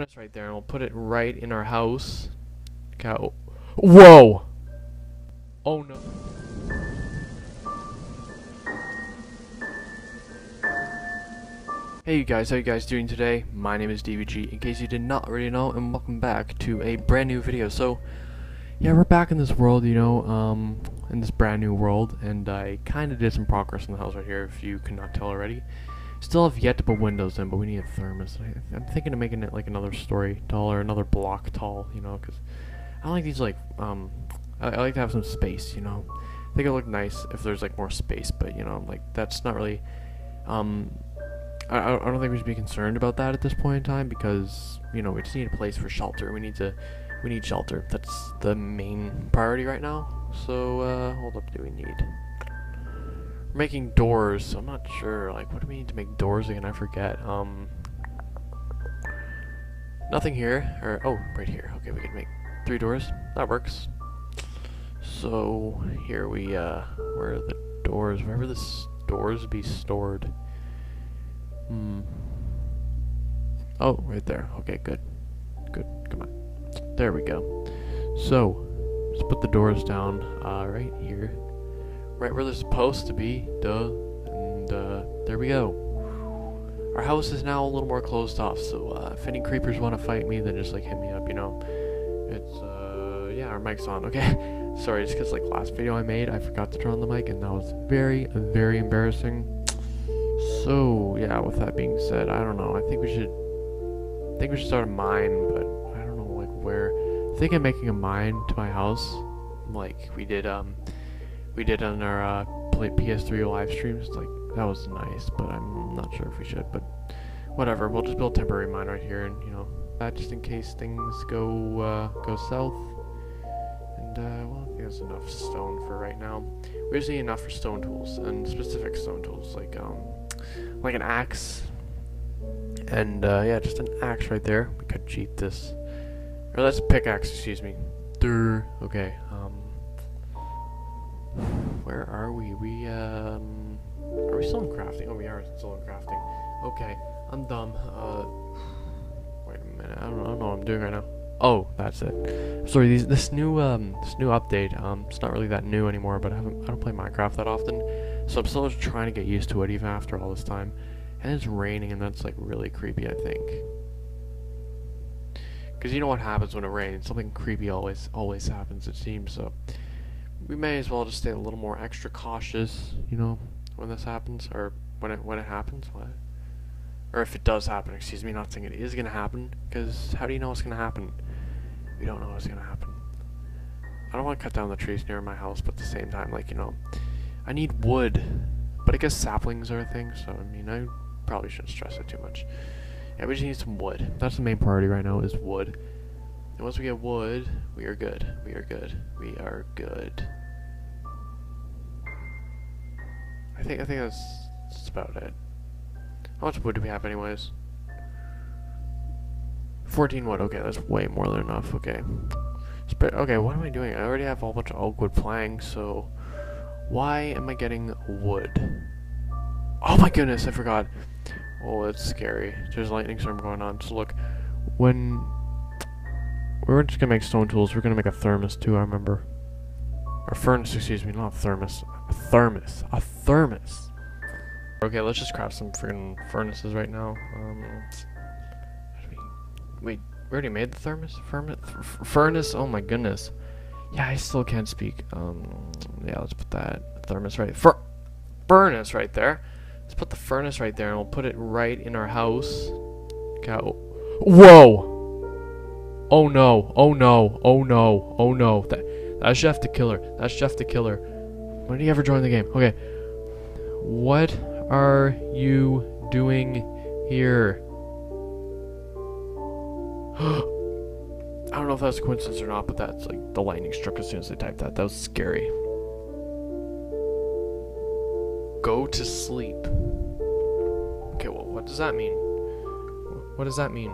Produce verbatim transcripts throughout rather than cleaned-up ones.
furnace right there, and we'll put it right in our house. Cow. Whoa! Oh no. Hey you guys, how are you guys doing today? My name is D B G, in case you did not already know, and welcome back to a brand new video. So, yeah, we're back in this world, you know, um, in this brand new world, and I kinda did some progress in the house right here, if you could not tell already. Still have yet to put windows in, but we need a thermos. I, I'm thinking of making it like another story tall, or another block tall, you know, because I like these, like, um, I, I like to have some space, you know. I think it'll look nice if there's, like, more space, but, you know, like, that's not really, um... I, I don't think we should be concerned about that at this point in time because, you know, we just need a place for shelter. We need to, we need shelter. That's the main priority right now. So, uh, hold up, do we need? We're making doors, so I'm not sure. Like, what do we need to make doors again? I forget. Um, nothing here. Or, oh, right here. Okay, we can make three doors. That works. So, here we, uh, where are the doors? Wherever the doors be stored. Hmm. Oh, right there. Okay, good. Good. Come on. There we go. So, let's put the doors down uh, right here. Right where they're supposed to be. Duh. And uh, there we go. Our house is now a little more closed off, so uh, if any creepers want to fight me, then just, like, hit me up, you know. It's, uh, yeah, our mic's on. Okay. Sorry, just because, like, last video I made, I forgot to turn on the mic, and that was very, very embarrassing. So, yeah, with that being said, I don't know, I think we should, I think we should start a mine, but I don't know, like, where, I think I'm making a mine to my house, like, we did, um, we did on our, uh, P S three live streams, like, that was nice, but I'm not sure if we should, but whatever, we'll just build a temporary mine right here, and, you know, that just in case things go, uh, go south, and, uh, well, I think that's enough stone for right now. We just need enough for stone tools, and specific stone tools, like, um, like an axe, and uh, yeah, just an axe right there. We could cheat this, or that's a pickaxe. Excuse me. Durr. Okay. Um, where are we? We um, are we still in crafting? Oh, we are still in crafting. Okay, I'm dumb. Uh, wait a minute. I don't, I don't know what I'm doing right now. Oh, that's it. Sorry. These this new um this new update. Um, it's not really that new anymore, but I haven't I don't play Minecraft that often. So I'm still just trying to get used to it even after all this time. And it's raining and that's like really creepy, I think. Because you know what happens when it rains. Something creepy always always happens, it seems. So we may as well just stay a little more extra cautious, you know, when this happens. Or when it, when it happens. What? Or if it does happen, excuse me. Not saying it is going to happen. Because how do you know it's going to happen? We don't know what's going to happen. I don't want to cut down the trees near my house. But at the same time, like, you know, I need wood, but I guess saplings are a thing, so I mean, I probably shouldn't stress it too much. Yeah, we just need some wood. That's the main priority right now, is wood. And once we get wood, we are good. We are good. We are good. I think I think that's, that's about it. How much wood do we have anyways? fourteen wood. Okay, that's way more than enough. Okay. Sp- okay, what am I doing? I already have a whole bunch of oak wood planks, so... Why am I getting wood? Oh my goodness, I forgot. Oh, that's scary. There's a lightning storm going on. So look, when... We're just gonna make stone tools. We're gonna make a thermos too, I remember. Or furnace, excuse me, not a thermos. A thermos. A thermos. Okay, let's just craft some freaking furnaces right now. Um, wait, we already made the thermos? Furnace? Furnace? Oh my goodness. Yeah, I still can't speak. Um, yeah, let's put that thermos right for furnace right there. Let's put the furnace right there, and we'll put it right in our house. Cow. Whoa! Oh no! Oh no! Oh no! Oh no! That that's Jeff the Killer. That's Jeff the Killer. When did he ever join the game? Okay. What are you doing here? I don't know if that's a coincidence or not, but that's like the lightning struck as soon as they typed that. That was scary. Go to sleep. Okay, well, what does that mean? What does that mean?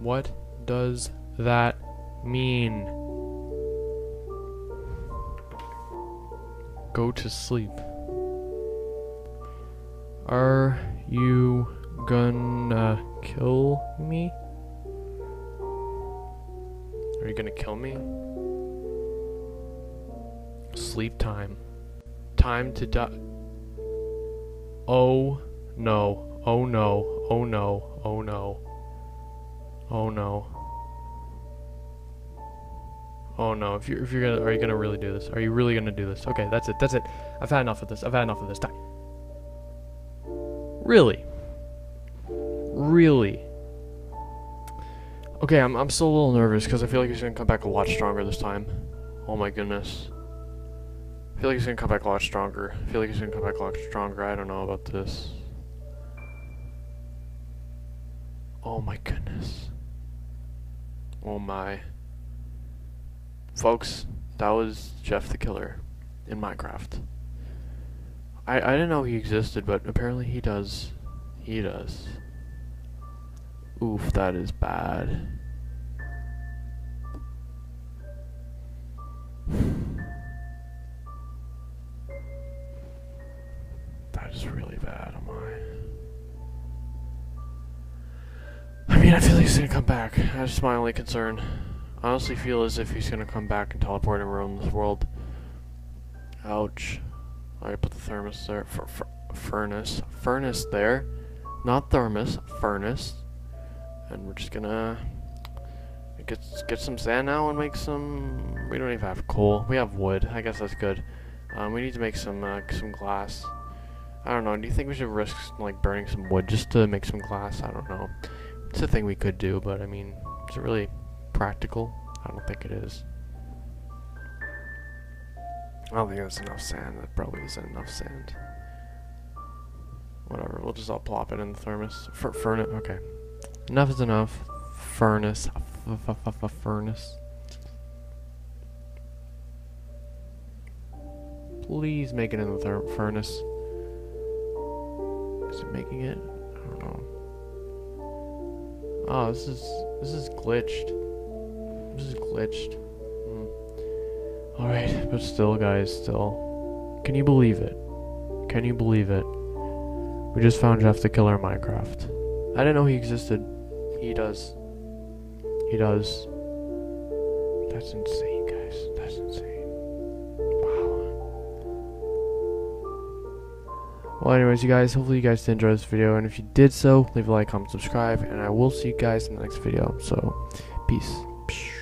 What does that mean? Go to sleep. Are you gonna kill me? Are you gonna kill me? Sleep time. Time to die. Oh no. Oh no. Oh no. Oh no. Oh no. Oh no. If you're if you're gonna are you gonna really do this? Are you really gonna do this? Okay, that's it. That's it. I've had enough of this. I've had enough of this. Die. Really? Really? Okay, I'm, I'm still a little nervous because I feel like he's going to come back a lot stronger this time. Oh my goodness. I feel like he's going to come back a lot stronger. I feel like he's going to come back a lot stronger. I don't know about this. Oh my goodness. Oh my. Folks, that was Jeff the Killer in Minecraft. I, I didn't know he existed, but apparently he does. He does. Oof, that is bad. That is really bad, am I? I mean, I feel like he's gonna come back. That's my only concern. I honestly feel as if he's gonna come back and teleport and ruin this world. Ouch. Alright, put the thermos there. F f furnace. Furnace there. Not thermos. Furnace. And we're just gonna get, get some sand now and make some... We don't even have coal. We have wood. I guess that's good. Um, we need to make some uh, some glass. I don't know. Do you think we should risk like burning some wood just to make some glass? I don't know. It's a thing we could do, but I mean, is it really practical? I don't think it is. I don't think that's enough sand. That probably isn't enough sand. Whatever. We'll just all plop it in the thermos. Fur furnace. Okay. Enough is enough. Furnace. F-f-f-f-furnace. Please make it in the furnace. Is it making it? I don't know. Oh, this is this is glitched. This is glitched. Mm. All right, but still, guys, still. Can you believe it? Can you believe it? We just found Jeff the Killer in Minecraft. I didn't know he existed. He does. He does. That's insane, guys. That's insane. Wow. Well, anyways, you guys, hopefully you guys did enjoy this video. And if you did so, leave a like, comment, subscribe. And I will see you guys in the next video. So, peace.